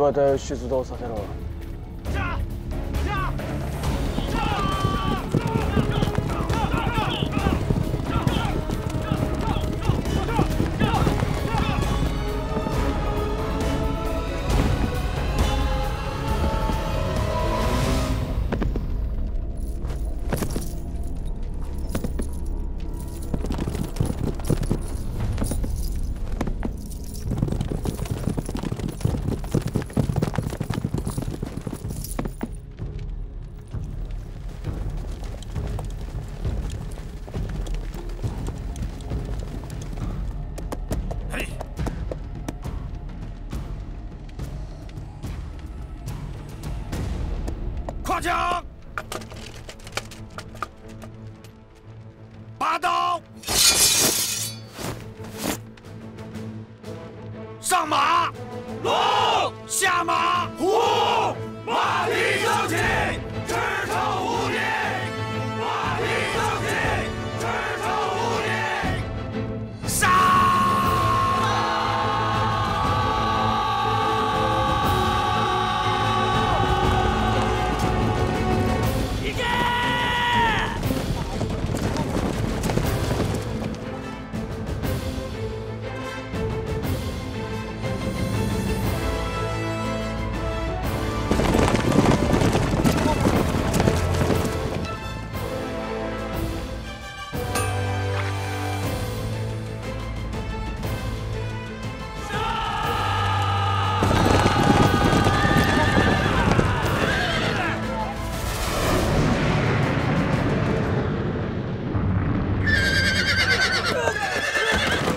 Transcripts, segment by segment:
また出動させろ。 跨江，拔刀，上马，龙，下马，虎，马蹄升起，直冲五岭，马蹄升起，直冲五岭，杀！ 殺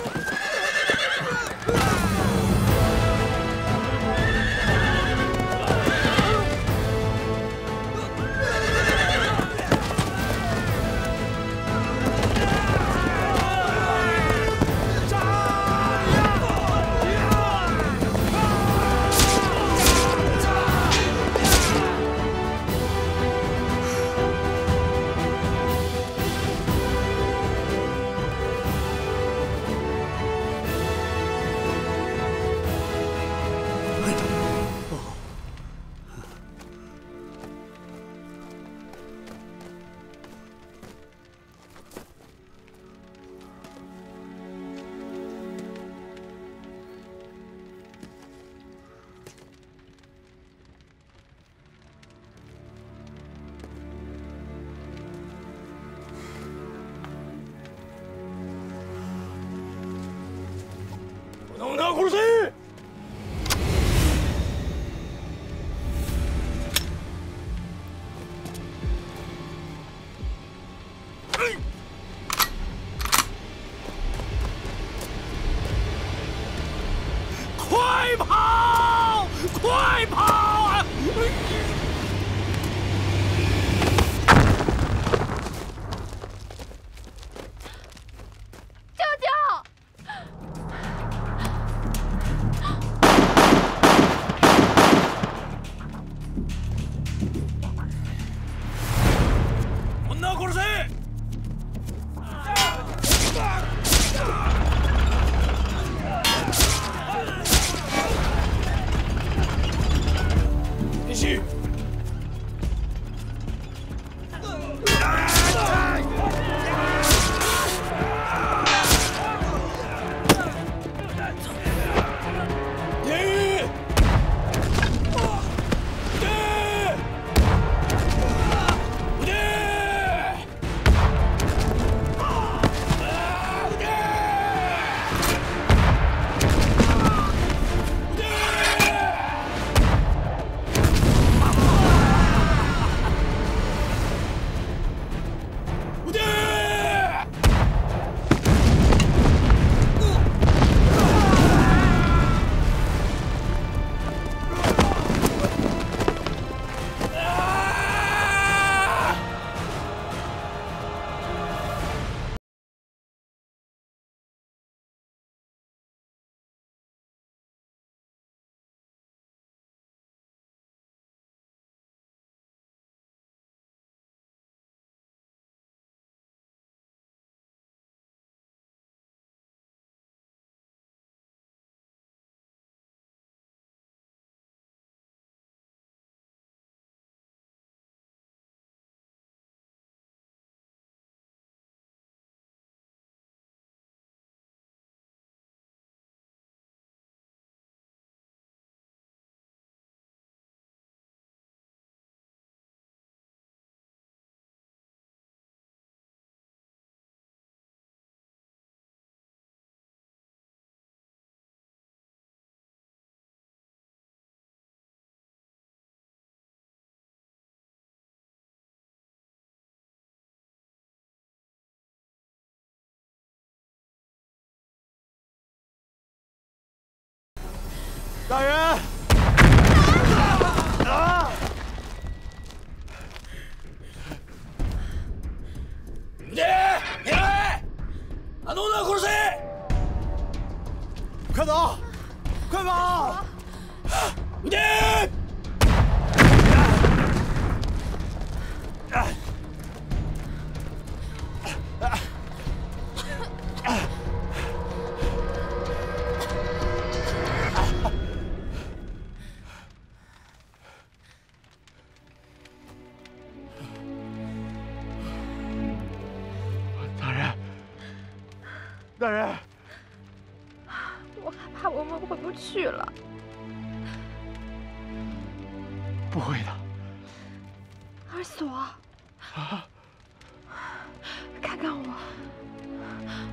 せ！快跑！快跑啊！舅舅！打人！啊！撃て！狙え！あの女を殺せ！快走！快跑！撃て！大人，我害怕我们回不去了。不会的，二锁，啊，看看我，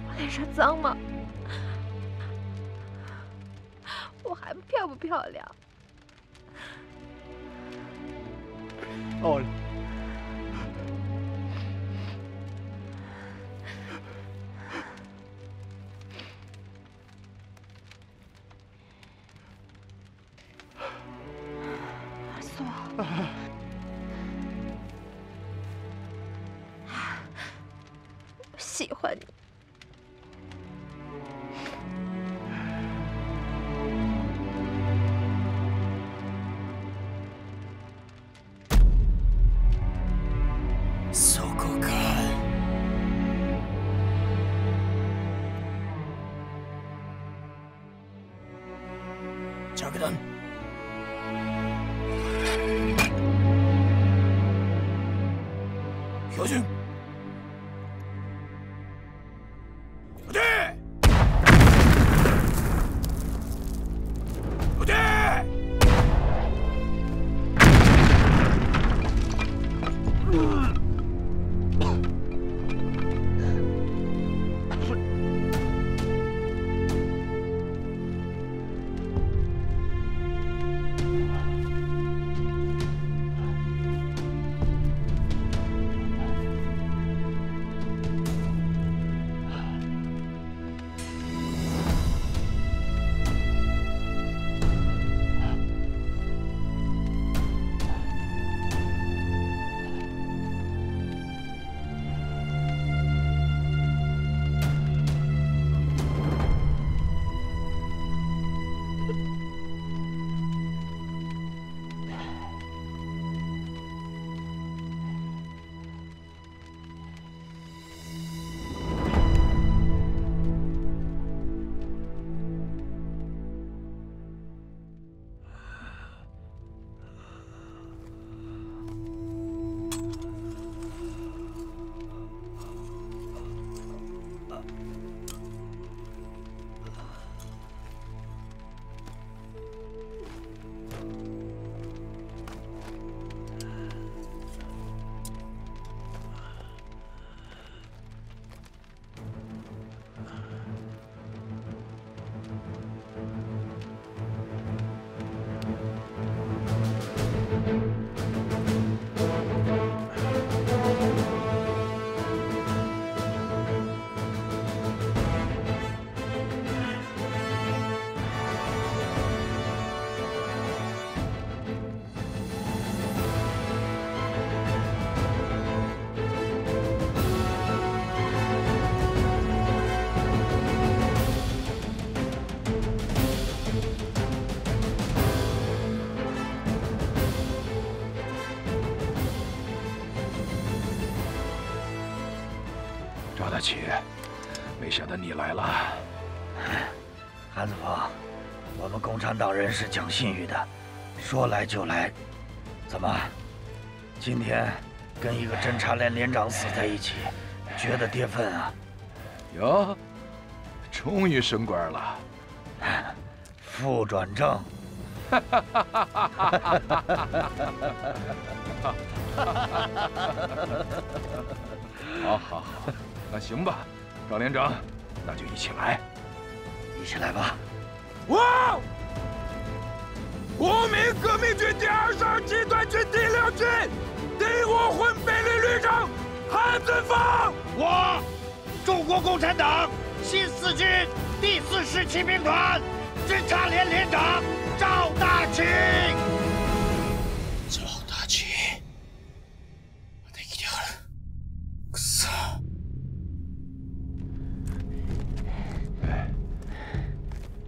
我脸上脏吗？我还漂不漂亮？漂亮。 我喜欢你。そこか。着弾。 小心！小弟，小弟，赵大奇，没想到你来了。韩子鹏，我们共产党人是讲信誉的，说来就来。怎么，今天跟一个侦察连连长死在一起，觉得跌份啊？哟，终于升官了，副转正。哈哈哈哈哈哈！ 好，那行吧，赵连长，那就一起来，吧！哇！无名革命军第22集团军第6军第5混编旅旅长韩子峰，我，中国共产党新四军第417兵团侦察连连长赵大奇。赵大奇，できてやる。くそ。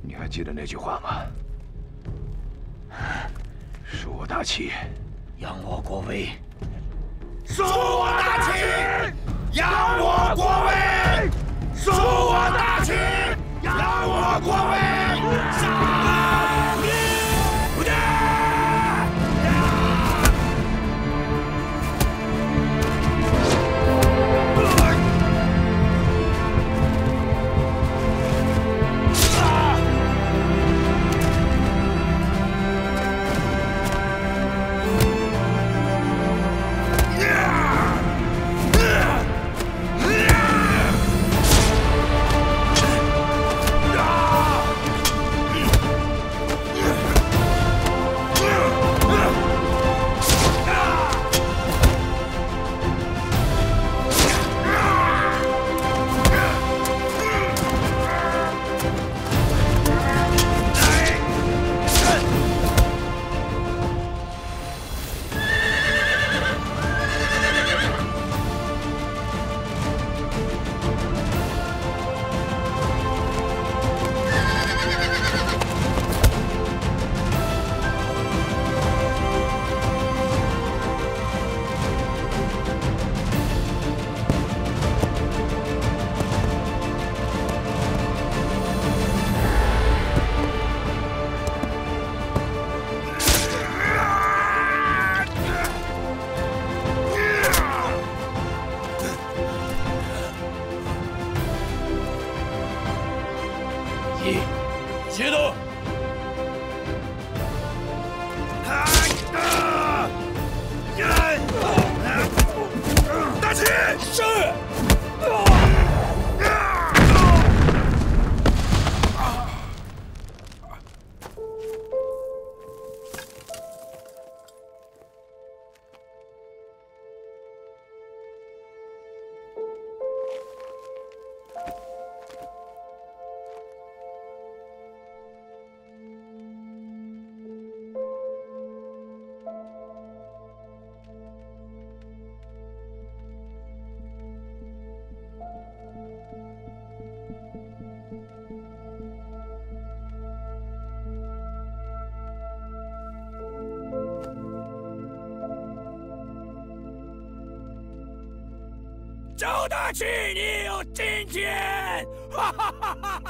你还记得那句话吗？恕我大齐，扬我国威。恕我大齐，扬我国威。恕我大齐，扬我国威。杀你！不对。 赵大奇，你有今天！哈哈哈哈哈哈！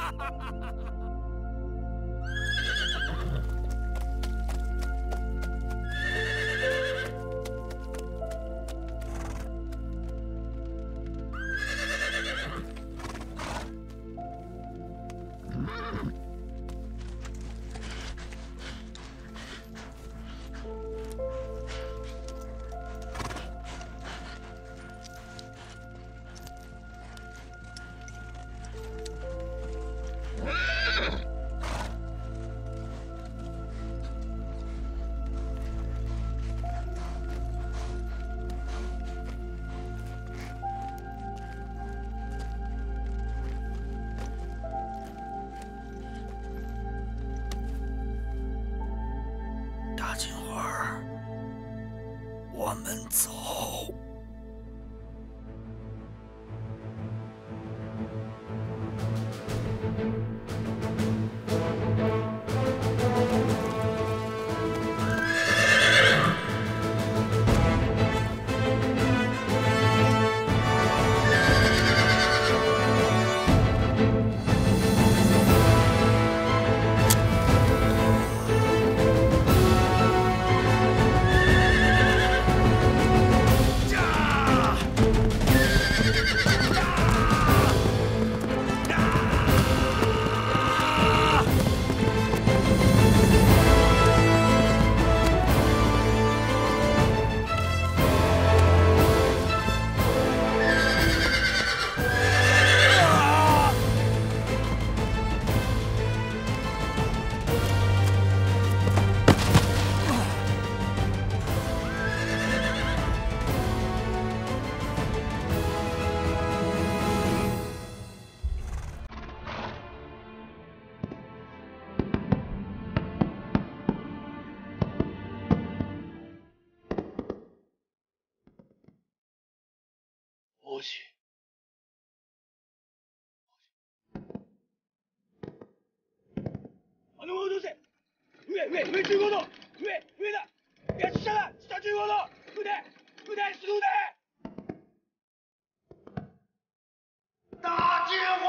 あのまま落とせ。上15度。上だ。いや下だ。下15度。船すぐ船。 大金花！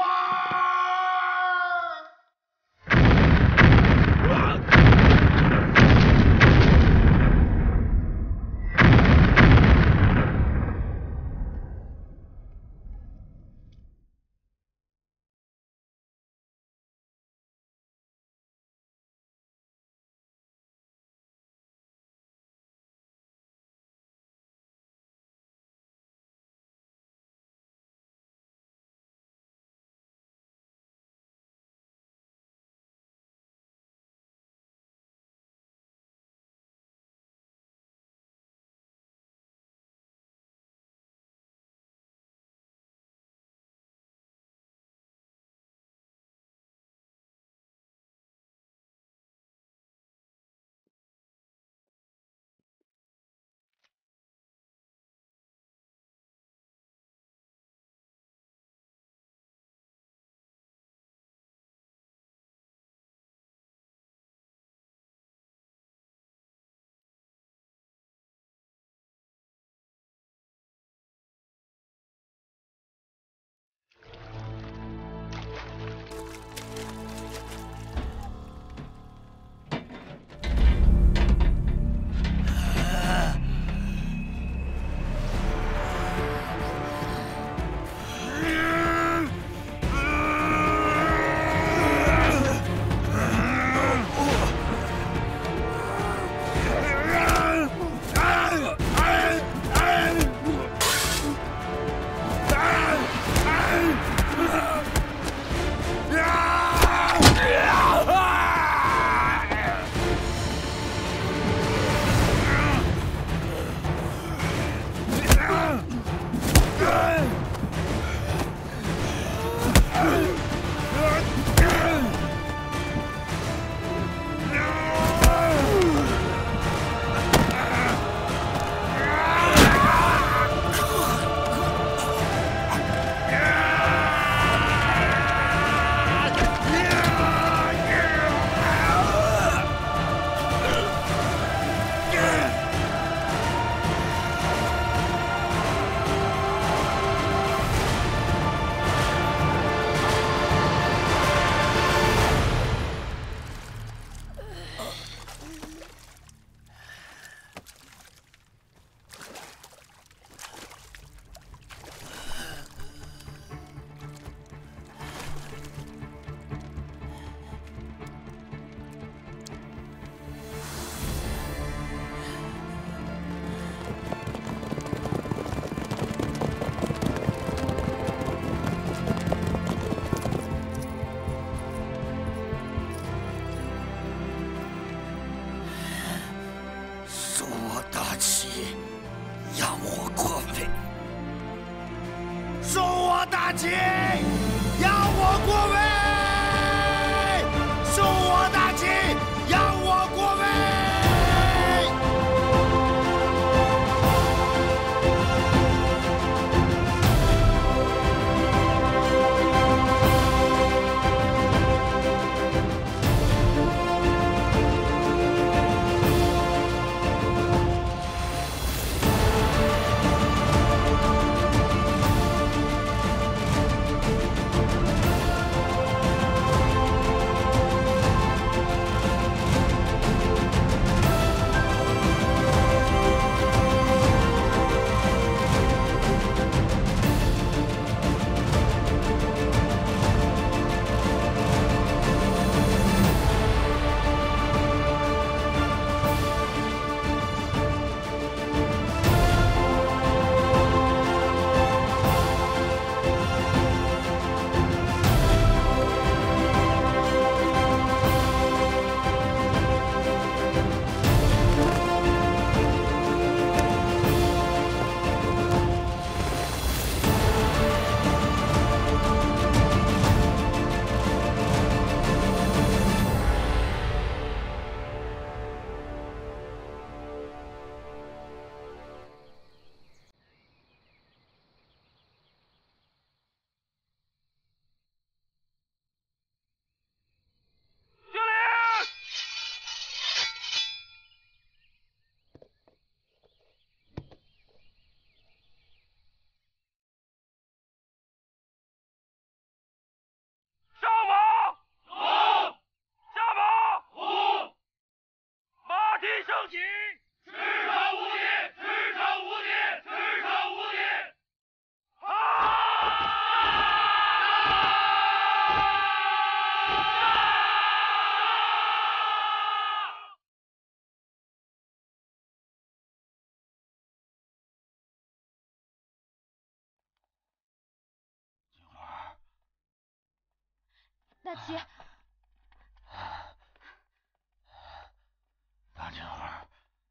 请。赤诚无敌，赤诚无敌，赤诚无敌！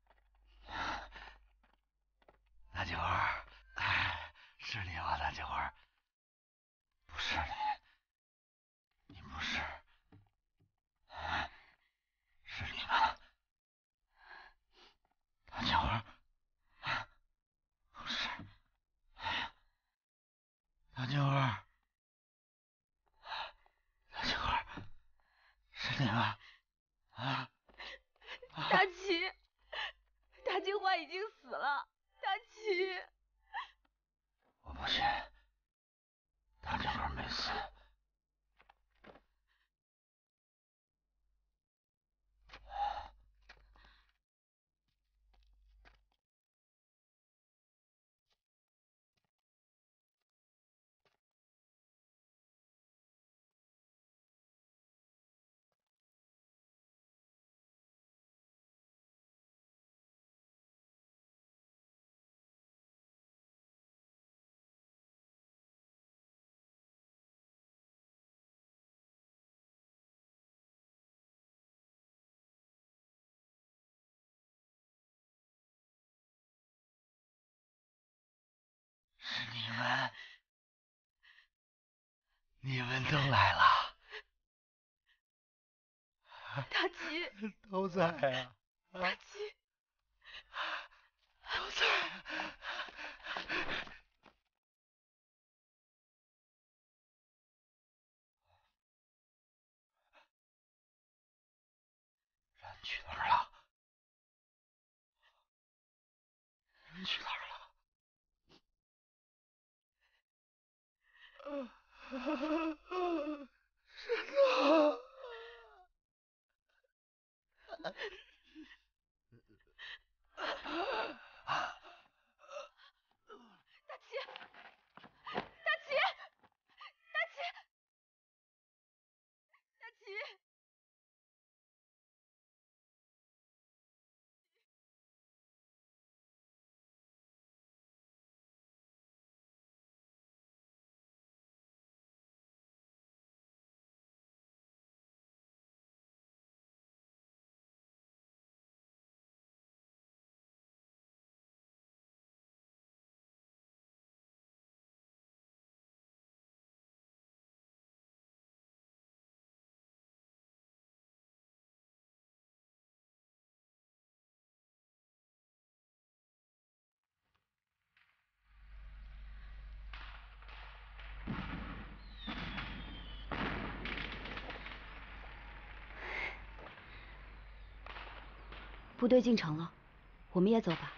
金花，大齐。 你们都来了，大齐都在啊，大齐都在。人去哪儿了？人去哪儿了？神呐！大齐，大齐，大齐，大齐！部队进城了，我们也走吧。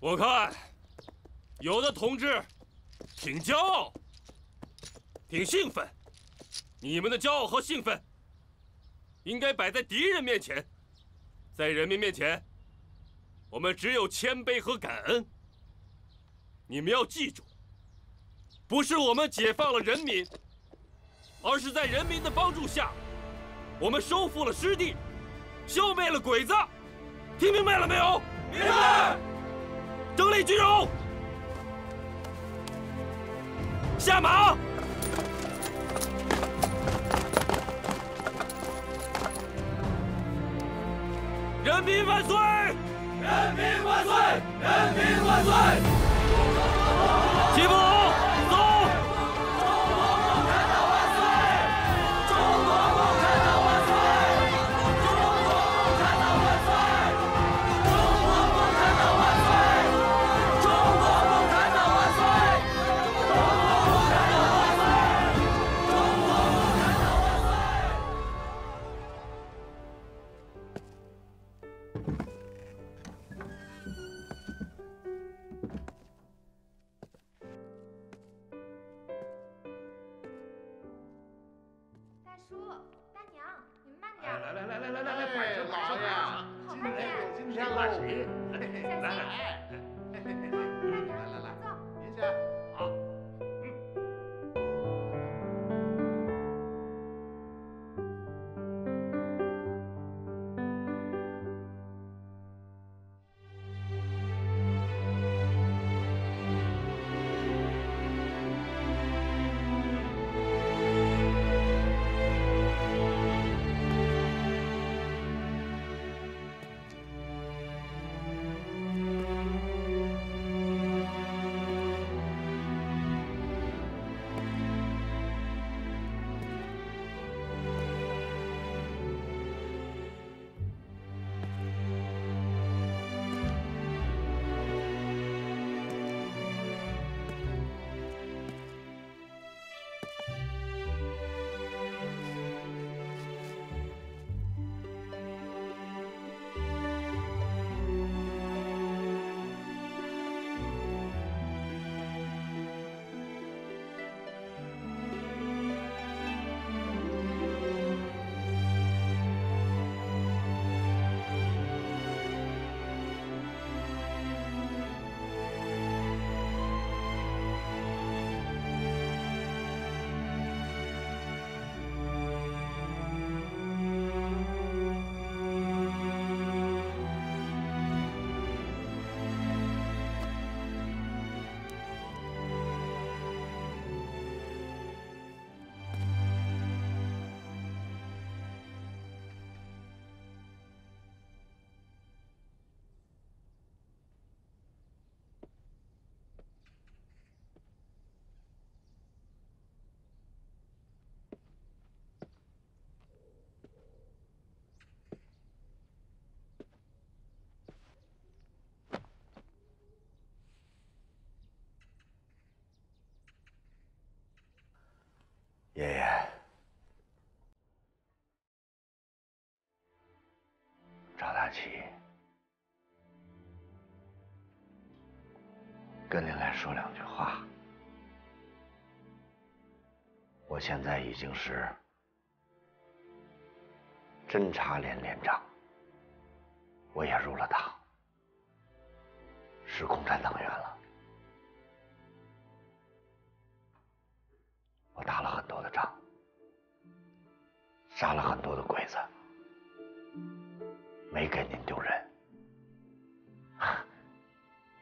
我看，有的同志挺骄傲，挺兴奋。你们的骄傲和兴奋，应该摆在敌人面前，在人民面前，我们只有谦卑和感恩。你们要记住，不是我们解放了人民，而是在人民的帮助下，我们收复了失地，消灭了鬼子。听明白了没有？明白。 整理军容。下马！人民万岁！人民万岁！人民万岁！齐步走！中国共产党万岁！中国共产党万岁！中国共产党万岁！中国共产党万岁！中国共产党万岁！中国共产党万岁！中国共产党万岁！ 叔，大娘，你们慢点。来，老爷，好慢点。今天拉谁？来，走，您先好。爷爷，赵大齐，跟您来说两句话。我现在已经是侦察连连长，我也入了党，是共产党员了。 我打了很多的仗，杀了很多的鬼子，没给您丢人，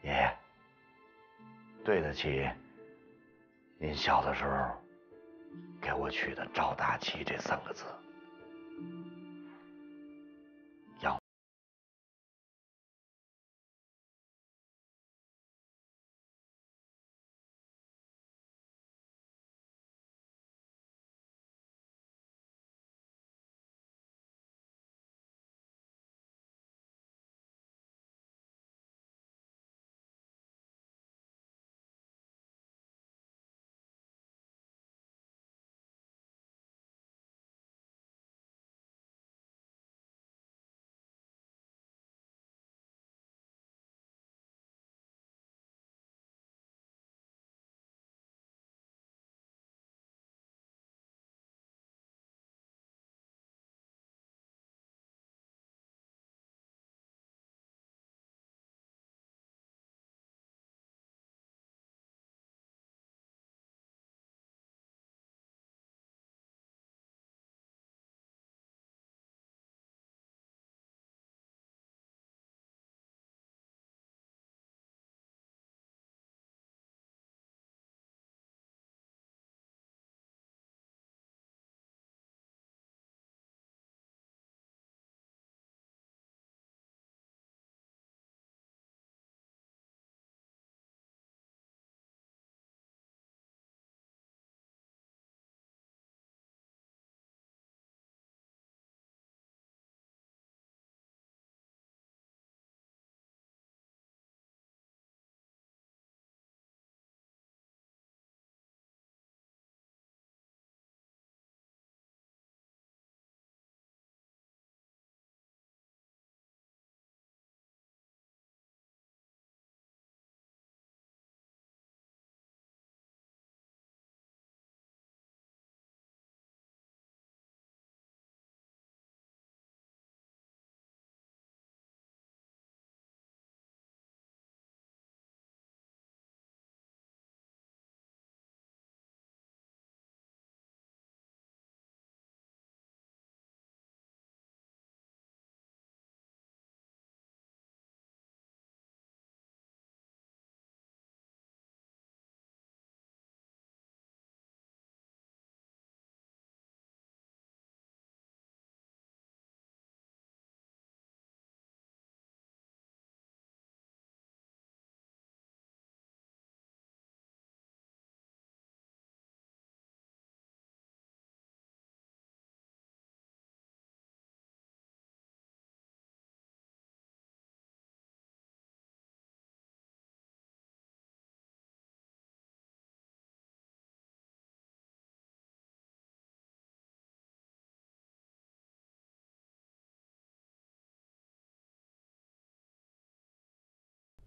爷爷，对得起您小的时候给我取的“赵大齐”这三个字。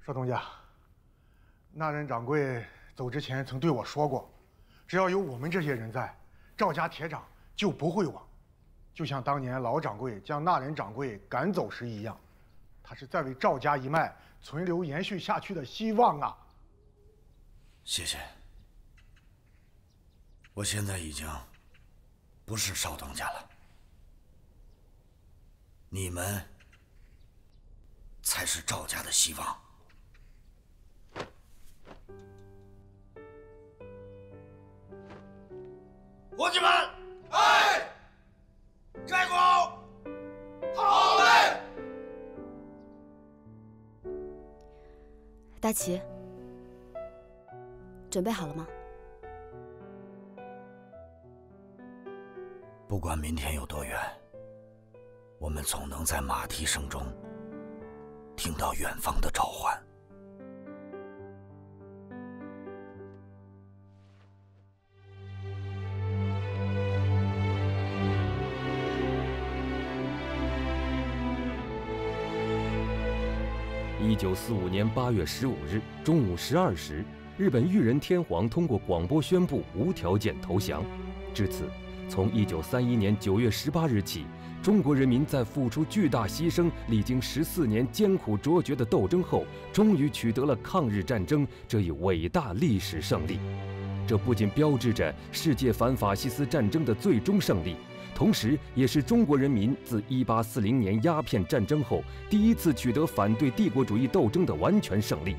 少东家，那任掌柜走之前曾对我说过，只要有我们这些人在，赵家铁掌就不会亡。就像当年老掌柜将那任掌柜赶走时一样，他是在为赵家一脉存留延续下去的希望啊！谢谢。我现在已经不是少东家了，你们才是赵家的希望。 伙计们，哎，开工！好嘞！大齐，准备好了吗？不管明天有多远，我们总能在马蹄声中听到远方的召唤。 1945年8月15日中午12时，日本裕仁天皇通过广播宣布无条件投降。至此，从1931年9月18日起，中国人民在付出巨大牺牲、历经14年艰苦卓绝的斗争后，终于取得了抗日战争这一伟大历史胜利。这不仅标志着世界反法西斯战争的最终胜利。 同时，也是中国人民自1840年鸦片战争后第一次取得反对帝国主义斗争的完全胜利。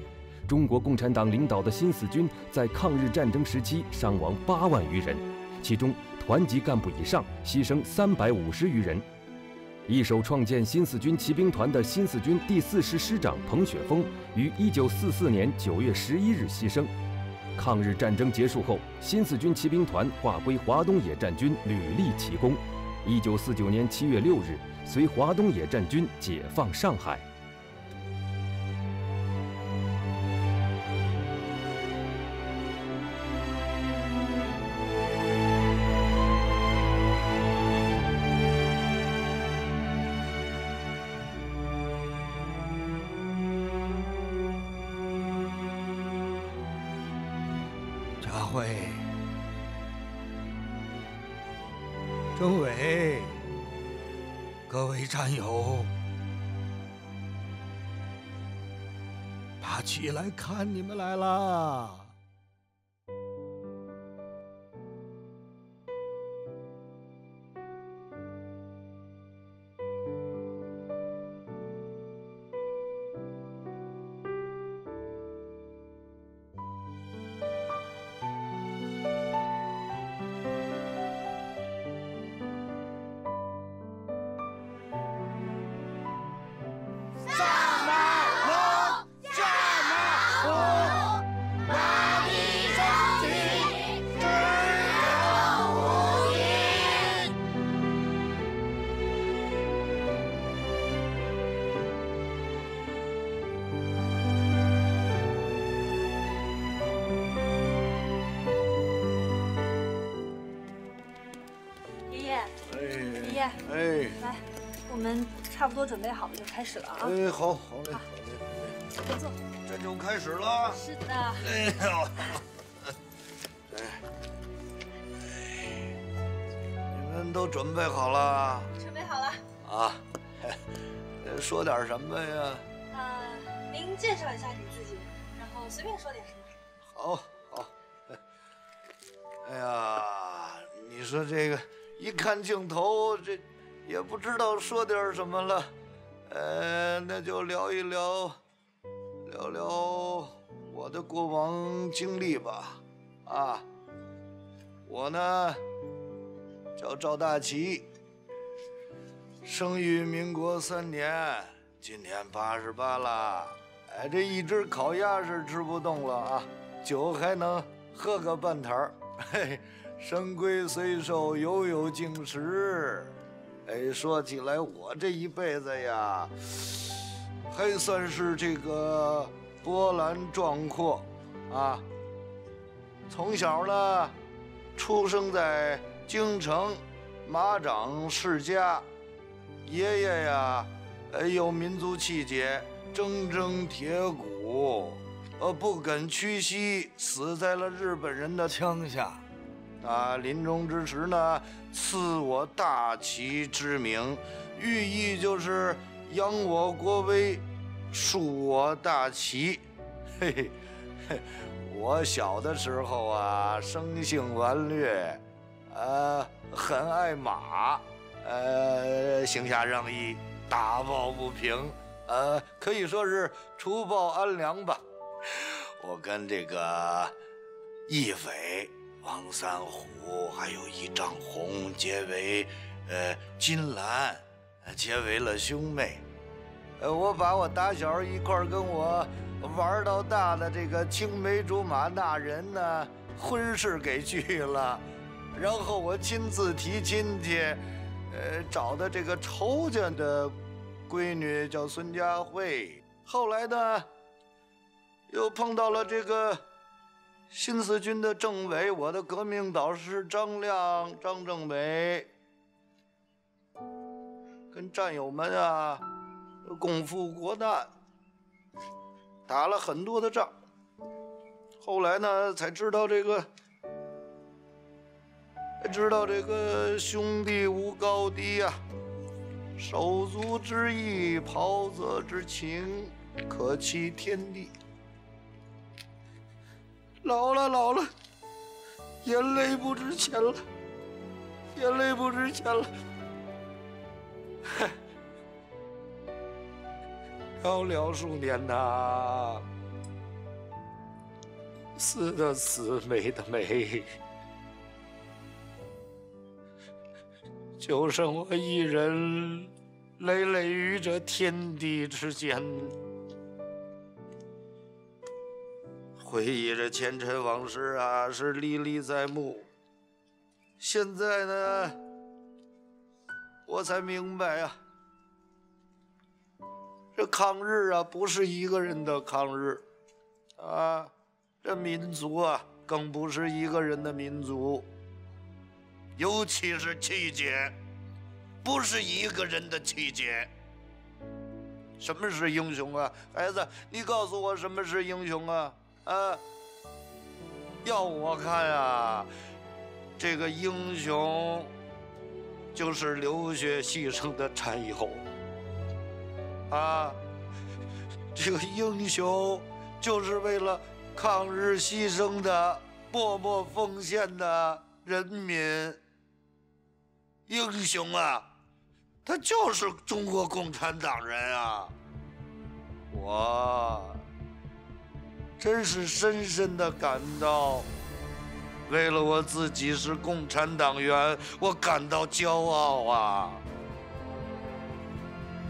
中国共产党领导的新四军在抗日战争时期伤亡8万余人，其中团级干部以上牺牲350余人。一手创建新四军骑兵团的新四军第4师师长彭雪枫于1944年9月11日牺牲。 抗日战争结束后，新四军骑兵团划归华东野战军，屡立奇功。1949年7月6日，随华东野战军解放上海。战友，大齐来看你们来啦！准备好了就开始了啊！哎，好，好嘞，好嘞，坐。战争开始了。是的。哎呦，哎，你们都准备好了？准备好了。啊，说点什么呀？啊，您介绍一下你自己，然后随便说点什么。好，好。哎呀，你说这个一看镜头，这也不知道说点什么了。 那就聊聊我的过往经历吧。啊，我呢叫赵大齐，生于民国3年，今年88了。哎，这一只烤鸭是吃不动了啊，酒还能喝个半坛儿。嘿，深闺虽寿，犹有竟时。 哎，说起来，我这一辈子呀，还算是这个波澜壮阔，啊。从小呢，出生在京城马掌世家，爷爷呀有民族气节，铮铮铁骨，不肯屈膝，死在了日本人的枪下。啊，临终之时呢，赐我大旗之名，寓意就是扬我国威，竖我大旗。嘿嘿，嘿，我小的时候啊，生性顽劣，很爱马，行侠仗义。 打抱不平，可以说是除暴安良吧。我跟这个义匪王三虎，还有一丈红结为，金兰结为了兄妹。我把我打小一块跟我玩到大的这个青梅竹马那人呢，婚事给拒了，然后我亲自提亲去。 找的这个仇家的闺女叫孙佳慧，后来呢，又碰到了这个新四军的政委，我的革命导师张亮，张政委，跟战友们啊共赴国难，打了很多的仗。后来呢，才知道这个。 知道这个兄弟无高低啊，手足之义，袍泽之情，可欺天地。老了老了，眼泪不值钱了，眼泪不值钱了。寥寥数年呐，死的死，没的没。 就剩我一人，累累于这天地之间。回忆着前尘往事啊，是历历在目。现在呢，我才明白啊，这抗日啊，不是一个人的抗日，啊，这民族啊，更不是一个人的民族。 尤其是气节，不是一个人的气节。什么是英雄啊，孩子？你告诉我什么是英雄啊？啊！要我看啊，这个英雄就是流血牺牲的战友啊，这个英雄就是为了抗日牺牲的、默默奉献的人民。 英雄啊，他就是中国共产党人啊！我真是深深的感到，为了我自己是共产党员，我感到骄傲啊！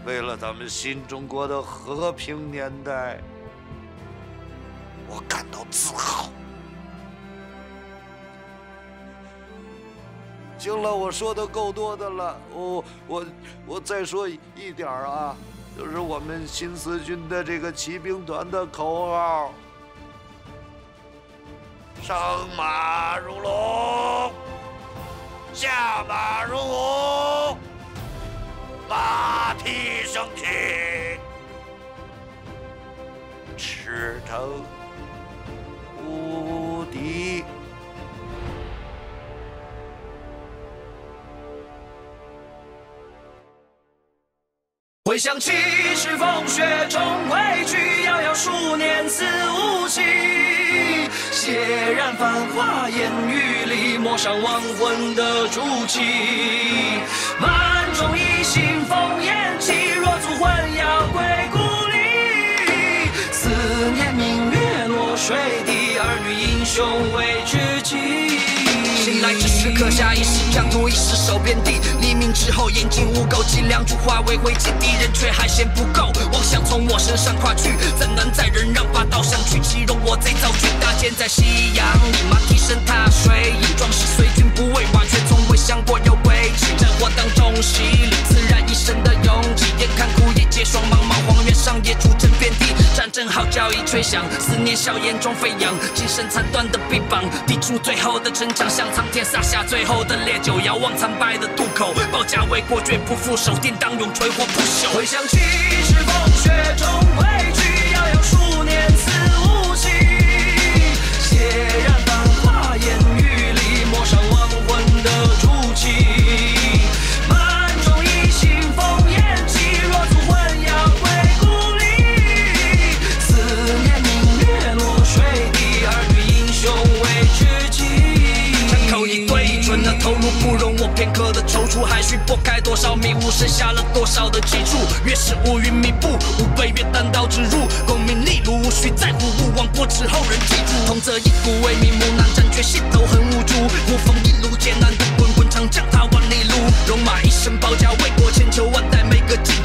为了咱们新中国的和平年代，我感到自豪。 行了，我说的够多的了，我再说一点啊，就是我们新四军的这个骑兵团的口号：上马如龙，下马如虎，马蹄声起，驰骋无敌。 回想起时风雪中归去，遥遥数年似无期。血染繁华烟雨里，抹上亡魂的足迹。满中一心烽烟起，若足魂摇归故里。思念明月落水滴，儿女英雄为知己。 醒来之时，刻下一世疆土，一世守边地。黎明之后，饮尽污垢，尽量主化为灰烬。敌人却还嫌不够，妄想从我身上跨去，怎能再忍让拔刀相去？岂容我贼遭拒？搭建在夕阳里，马蹄声踏水影，壮士随军不畏马，却从未想过要归去。战火当中洗礼，自然一身的勇气，眼看枯叶结霜，茫茫荒原上野逐尘遍地，战争。声号角已吹响，思念硝烟中飞扬，精神残断的臂膀抵住最后的逞强，向苍天洒下最后的烈酒，遥望惨败的渡口，报家为国绝不负手，定当永垂或不朽。回想起时风雪中汇聚，遥遥数年似无期，血染繁华烟雨里，抹上亡魂的足迹。 投入不容我片刻的踌躇，还需拨开多少迷雾，剩下了多少的脊柱？越是乌云密布，吾辈越单刀直入，功名利禄无需在乎，勿忘国耻后人记住。同这一股为民母难战却心头很无助，无风一路艰难的滚滚长江他万里路，戎马一生保家卫国，千秋万代每个季。